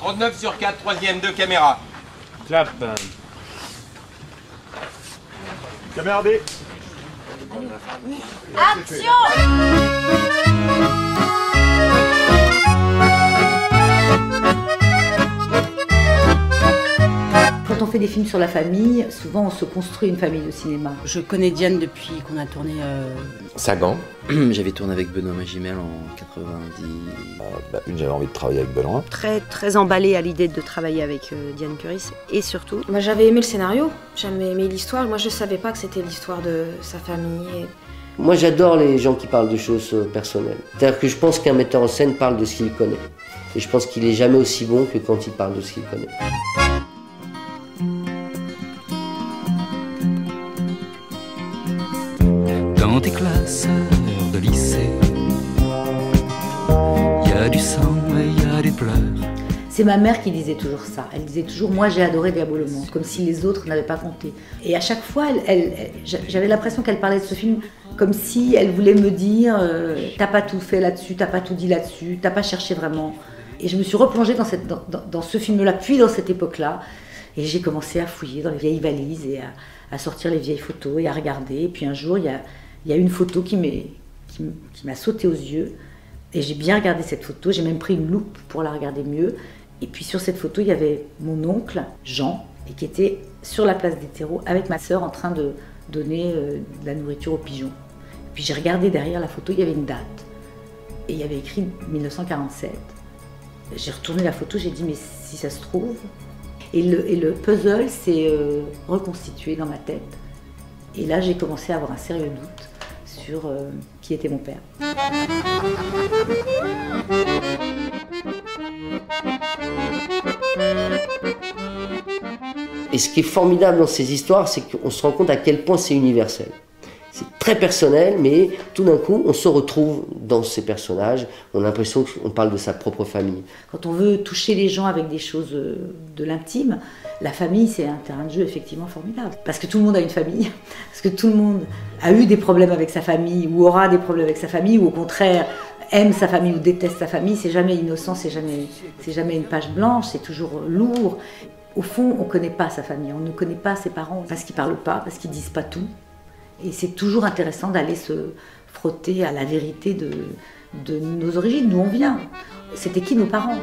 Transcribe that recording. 39 sur 4, troisième, 2 caméras. Clap. Caméra B. Action! Quand on fait des films sur la famille, souvent on se construit une famille de cinéma. Je connais Diane depuis qu'on a tourné... Sagan. J'avais tourné avec Benoît Magimel en 90... j'avais envie de travailler avec Benoît. Très emballée à l'idée de travailler avec Diane Kurys et surtout... Moi, j'avais aimé le scénario, j'avais aimé l'histoire. Moi, je savais pas que c'était l'histoire de sa famille. Moi, j'adore les gens qui parlent de choses personnelles. C'est-à-dire que je pense qu'un metteur en scène parle de ce qu'il connaît. Et je pense qu'il est jamais aussi bon que quand il parle de ce qu'il connaît. Dans tes classes de lycée, il y a du sang et il y a des pleurs. C'est ma mère qui disait toujours ça. Elle disait toujours, moi j'ai adoré Diabolo Menthe, comme si les autres n'avaient pas compté. Et à chaque fois, j'avais l'impression qu'elle parlait de ce film comme si elle voulait me dire, t'as pas tout fait là-dessus, t'as pas tout dit là-dessus, t'as pas cherché vraiment. Et je me suis replongée dans ce film-là, puis dans cette époque-là. Et j'ai commencé à fouiller dans les vieilles valises et à sortir les vieilles photos et à regarder. Et puis un jour, il y a une photo qui m'a sauté aux yeux. Et j'ai bien regardé cette photo, j'ai même pris une loupe pour la regarder mieux. Et puis sur cette photo, il y avait mon oncle, Jean, et qui était sur la place des terreaux avec ma sœur en train de donner de la nourriture aux pigeons. Et puis j'ai regardé derrière la photo, il y avait une date. Et il y avait écrit 1947. J'ai retourné la photo, j'ai dit, mais si ça se trouve... Et le puzzle s'est reconstitué dans ma tête. Et là, j'ai commencé à avoir un sérieux doute sur qui était mon père. Et ce qui est formidable dans ces histoires, c'est qu'on se rend compte à quel point c'est universel. C'est très personnel, mais tout d'un coup, on se retrouve dans ces personnages. On a l'impression qu'on parle de sa propre famille. Quand on veut toucher les gens avec des choses de l'intime, la famille, c'est un terrain de jeu effectivement formidable. Parce que tout le monde a une famille, parce que tout le monde a eu des problèmes avec sa famille, ou aura des problèmes avec sa famille, ou au contraire, aime sa famille ou déteste sa famille. C'est jamais innocent, c'est jamais une page blanche, c'est toujours lourd. Au fond, on ne connaît pas sa famille, on ne connaît pas ses parents, parce qu'ils ne parlent pas, parce qu'ils ne disent pas tout. Et c'est toujours intéressant d'aller se frotter à la vérité de nos origines, d'où on vient. C'était qui nos parents ?